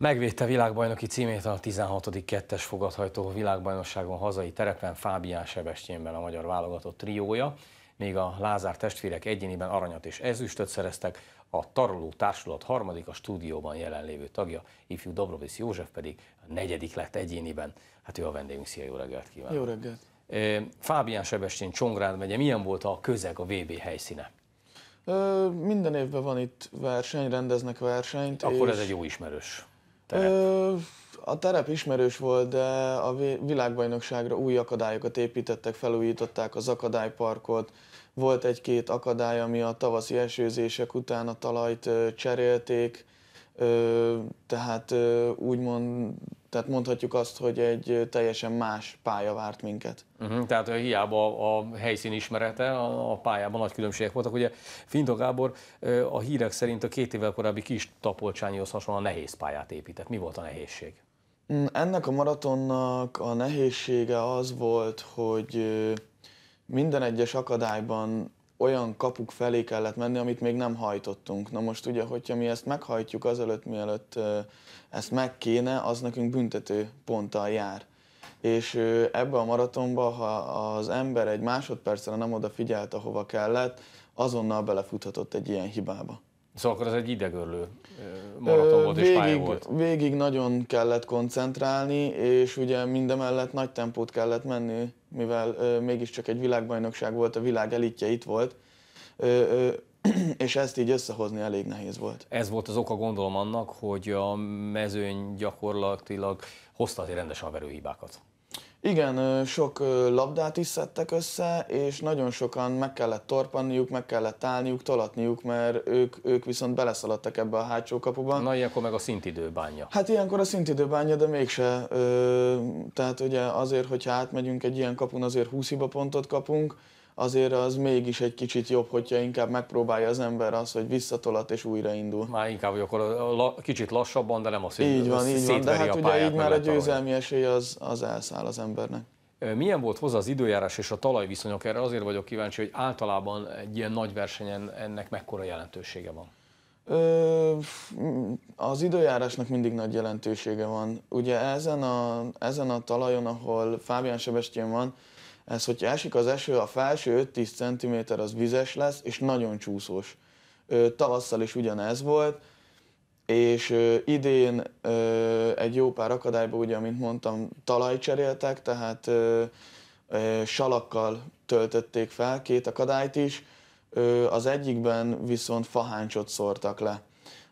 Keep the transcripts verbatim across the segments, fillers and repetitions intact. Megvédte világbajnoki címét a tizenhatodik kettes fogadhajtó világbajnokságon hazai terepen Fábián Sebestyénben a magyar válogatott triója, míg a Lázár testvérek egyéniben aranyat és ezüstöt szereztek, a Taroló Társulat harmadik, a stúdióban jelenlévő tagja, Ifjú Dobrovisz József pedig a negyedik lett egyéniben. Hát ő a vendégünk, szia, jó reggelt kívánok! Jó reggelt! Fábián Sebestyén, Csongrád megye, milyen volt a közeg, a vé bé helyszíne? Ö, minden évben van itt verseny, rendeznek versenyt. Akkor és... ez egy jó ismerős terep. Ö, a terep ismerős volt, de a világbajnokságra új akadályokat építettek, felújították az akadályparkot. Volt egy-két akadály, ami a tavaszi esőzések után a talajt cserélték, ö, tehát úgymond... Tehát mondhatjuk azt, hogy egy teljesen más pálya várt minket. Uh-huh, tehát hiába a helyszín ismerete, a pályában nagy különbségek voltak. Ugye Finto Gábor a hírek szerint a két évvel korábbi kis tapolcsányihoz hasonlóan nehéz pályát épített. Mi volt a nehézség? Ennek a maratonnak a nehézsége az volt, hogy minden egyes akadályban olyan kapuk felé kellett menni, amit még nem hajtottunk. Na most ugye, hogyha mi ezt meghajtjuk azelőtt, mielőtt ezt meg kéne, az nekünk büntető ponttal jár. És ebbe a maratonba, ha az ember egy másodpercre nem odafigyelt, ahova kellett, azonnal belefuthatott egy ilyen hibába. Szóval akkor ez egy idegörlő maraton volt, végig, és pálya volt. Végig nagyon kellett koncentrálni, és ugye mindemellett nagy tempót kellett menni, mivel ö, mégiscsak egy világbajnokság volt, a világ elitje itt volt, ö, ö, és ezt így összehozni elég nehéz volt. Ez volt az oka, gondolom, annak, hogy a mezőny gyakorlatilag hozta azért rendesen a verőhibákat. Igen, sok labdát is szedtek össze, és nagyon sokan meg kellett torpanniuk, meg kellett állniuk, tolatniuk, mert ők, ők viszont beleszaladtak ebbe a hátsó kapuban. Na, ilyenkor meg a szintidő bánja. Hát ilyenkor a szintidő bánja, de mégse. Tehát ugye azért, hogyha átmegyünk egy ilyen kapun, azért húsz hibapontot kapunk, azért az mégis egy kicsit jobb, hogyha inkább megpróbálja az ember azt, hogy visszatolat és újraindul. Már inkább, hogy akkor a la, kicsit lassabban, de nem a szétveri a pályát. Így van, így van, de hát ugye így már a győzelmi esély az, az elszáll az embernek. Milyen volt hozzá az időjárás és a talajviszonyok? Erre azért vagyok kíváncsi, hogy általában egy ilyen nagy versenyen ennek mekkora jelentősége van? Ö, az időjárásnak mindig nagy jelentősége van. Ugye ezen a, ezen a talajon, ahol Fábián Sebestyén van, ez, hogyha esik az eső, a felső öt-tíz centiméter az vizes lesz, és nagyon csúszós. Tavasszal is ugyanez volt, és idén egy jó pár akadályban, ugye, amint mondtam, talaj cseréltek, tehát salakkal töltötték fel két akadályt is, az egyikben viszont faháncsot szórtak le.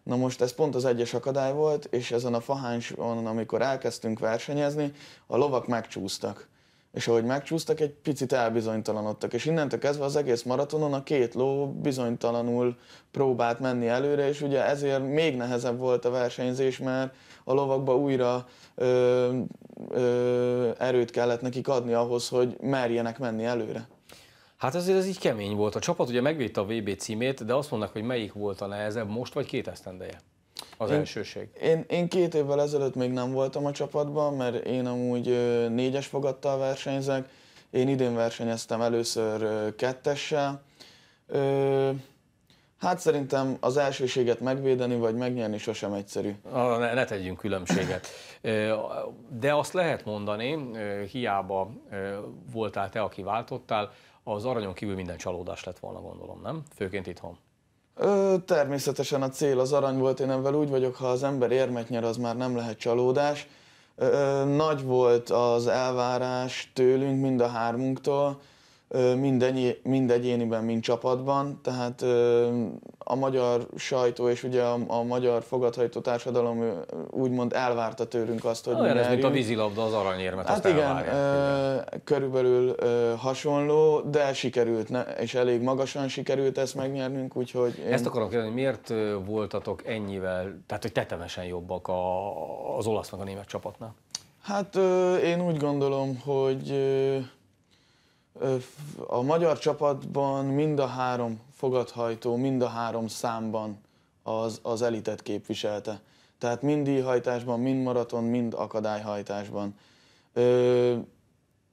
Na most ez pont az egyes akadály volt, és ezen a faháncson, amikor elkezdtünk versenyezni, a lovak megcsúsztak. És ahogy megcsúsztak, egy picit elbizonytalanodtak, és innentől kezdve az egész maratonon a két ló bizonytalanul próbált menni előre, és ugye ezért még nehezebb volt a versenyzés, mert a lovakba újra ö, ö, erőt kellett nekik adni ahhoz, hogy merjenek menni előre. Hát azért ez így kemény volt. A csapat ugye megvédte a vé bé címét, de azt mondnak, hogy melyik volt a nehezebb most, vagy két esztendeje? Az én, elsőség. Én, én két évvel ezelőtt még nem voltam a csapatban, mert én amúgy négyes fogattal versenyzek. Én idén versenyeztem először kettessel. Hát szerintem az elsőséget megvédeni vagy megnyerni sosem egyszerű. Ne, ne tegyünk különbséget. De azt lehet mondani, hiába voltál te, aki váltottál, az aranyon kívül minden csalódás lett volna, gondolom, nem? Főként itthon. Ö, természetesen a cél az arany volt, én ebben úgy vagyok, ha az ember érmet nyer, az már nem lehet csalódás. Ö, ö, nagy volt az elvárás tőlünk, mind a hármunktól, ö, mindennyi, mind egyéniben, mind csapatban. Tehát ö, a magyar sajtó és ugye a, a magyar fogadhajtó társadalom úgymond elvárta tőlünk azt, hogy nyerjünk. Ez mint a vízilabda, az aranyérmet, hát azt elvárják. Igen, ö, körülbelül ö, hasonló, de sikerült, ne, és elég magasan sikerült ezt megnyernünk, úgyhogy... Én... Ezt akarom kérdezni, miért voltatok ennyivel, tehát hogy tetemesen jobbak a, az olasz meg a német csapatnál? Hát ö, én úgy gondolom, hogy... Ö, a magyar csapatban mind a három fogadhajtó, mind a három számban az, az elitet képviselte. Tehát mind díjhajtásban, mind maraton, mind akadályhajtásban.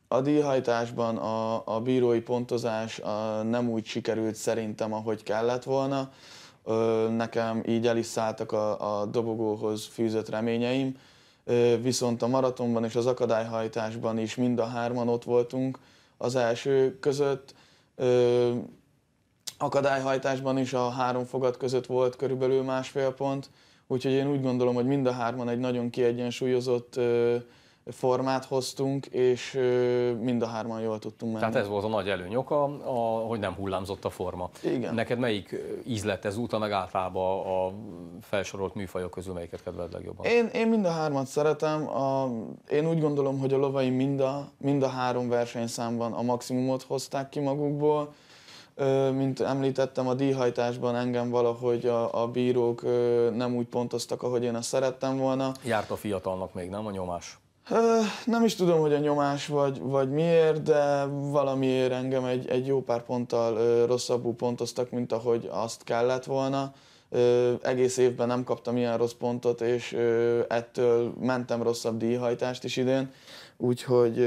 A díjhajtásban a, a bírói pontozás a nem úgy sikerült szerintem, ahogy kellett volna. nekem így eliszálltak a, a dobogóhoz fűzött reményeim, viszont a maratonban és az akadályhajtásban is mind a hárman ott voltunk az első között. Akadályhajtásban is a három fogat között volt körülbelül másfél pont, úgyhogy én úgy gondolom, hogy mind a hárman egy nagyon kiegyensúlyozott formát hoztunk, és mind a hárman jól tudtunk menni. Tehát ez volt a nagy előny oka, a, hogy nem hullámzott a forma. Igen. Neked melyik íz lett ezúta, meg általában a felsorolt műfajok közül melyiket kedveled legjobban? Én, én mind a hármat szeretem. A, én úgy gondolom, hogy a lovai mind a, mind a három versenyszámban a maximumot hozták ki magukból. Mint említettem, a díjhajtásban engem valahogy a, a bírók nem úgy pontoztak, ahogy én azt szerettem volna. Járt a fiatalnak még, nem a nyomás? Nem is tudom, hogy a nyomás vagy, vagy miért, de valamiért engem egy, egy jó pár ponttal rosszabbul pontoztak, mint ahogy azt kellett volna. Egész évben nem kaptam ilyen rossz pontot, és ettől mentem rosszabb díjhajtást is idén, úgyhogy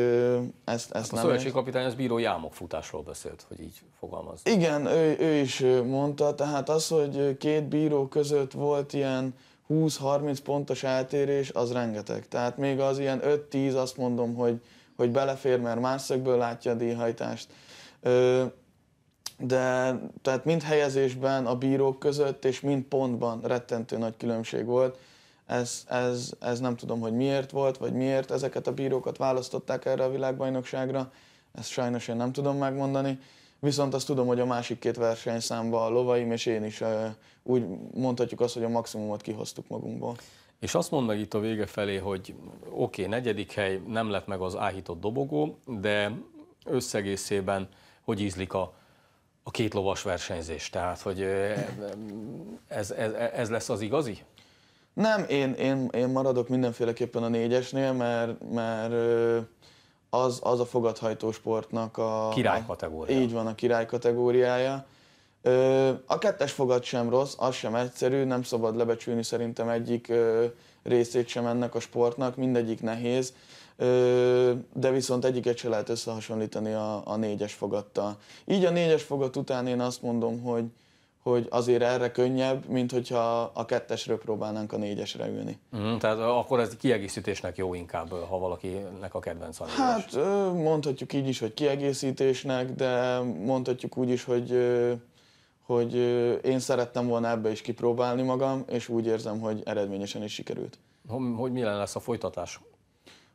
ezt, ezt nem... A szövetségkapitány az bíró jámokfutásról beszélt, hogy így fogalmaz. Igen, ő, ő is mondta, tehát az, hogy két bíró között volt ilyen húsz-harminc pontos eltérés, az rengeteg. Tehát még az ilyen öt-tíz azt mondom, hogy, hogy belefér, mert más szögből látja a díjhajtást. De tehát mind helyezésben a bírók között és mind pontban rettentő nagy különbség volt. Ez, ez, ez nem tudom, hogy miért volt, vagy miért ezeket a bírókat választották erre a világbajnokságra. Ezt sajnos én nem tudom megmondani. Viszont azt tudom, hogy a másik két versenyszámban a lovaim és én is úgy mondhatjuk azt, hogy a maximumot kihoztuk magunkból. És azt mondd meg itt a vége felé, hogy oké, okay, negyedik hely, nem lett meg az áhított dobogó, de összegészében hogy ízlik a, a két lovas versenyzés? Tehát, hogy ez, ez, ez lesz az igazi? Nem, én, én, én maradok mindenféleképpen a négyesnél, mert... mert Az, az a fogathajtó sportnak a... Király kategóriája. Így van, a király kategóriája. A kettes fogat sem rossz, az sem egyszerű, nem szabad lebecsülni szerintem egyik részét sem ennek a sportnak, mindegyik nehéz, de viszont egyiket se lehet összehasonlítani a, a négyes fogattal. Így a négyes fogat után én azt mondom, hogy, hogy azért erre könnyebb, mint hogyha a kettesről próbálnánk a négyesre ülni. Mm, tehát akkor ez kiegészítésnek jó inkább, ha valakinek a kedvenc a négyes. Hát mondhatjuk így is, hogy kiegészítésnek, de mondhatjuk úgy is, hogy, hogy én szerettem volna ebbe is kipróbálni magam, és úgy érzem, hogy eredményesen is sikerült. Hogy milyen lesz a folytatás?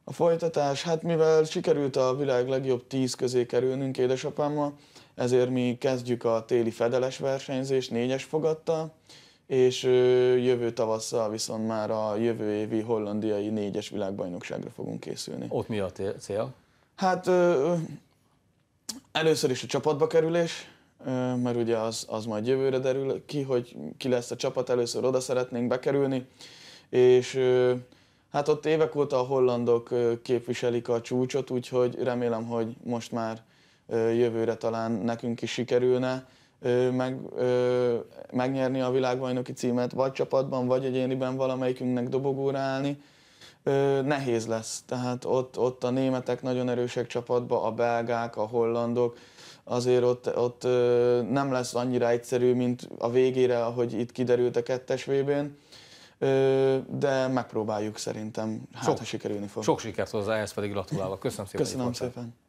A folytatás, hát mivel sikerült a világ legjobb tíz közé kerülnünk édesapámmal, ezért mi kezdjük a téli fedeles versenyzést négyes fogattal, és jövő tavasszal viszont már a jövő évi hollandiai négyes világbajnokságra fogunk készülni. Ott mi a cél? Hát először is a csapatba kerülés, mert ugye az, az majd jövőre derül ki, hogy ki lesz a csapat, először oda szeretnénk bekerülni, és hát ott évek óta a hollandok képviselik a csúcsot, úgyhogy remélem, hogy most már jövőre talán nekünk is sikerülne meg, megnyerni a világbajnoki címet, vagy csapatban, vagy egyéniben valamelyikünknek dobogóra állni. Nehéz lesz, tehát ott, ott a németek nagyon erősek csapatban, a belgák, a hollandok, azért ott, ott nem lesz annyira egyszerű, mint a végére, ahogy itt kiderült a kettes vé bén. De megpróbáljuk szerintem, hát sok, ha sikerülni fog. Sok sikert hozzá, ehhez pedig gratulálok. Köszönöm szépen. Köszönöm szépen.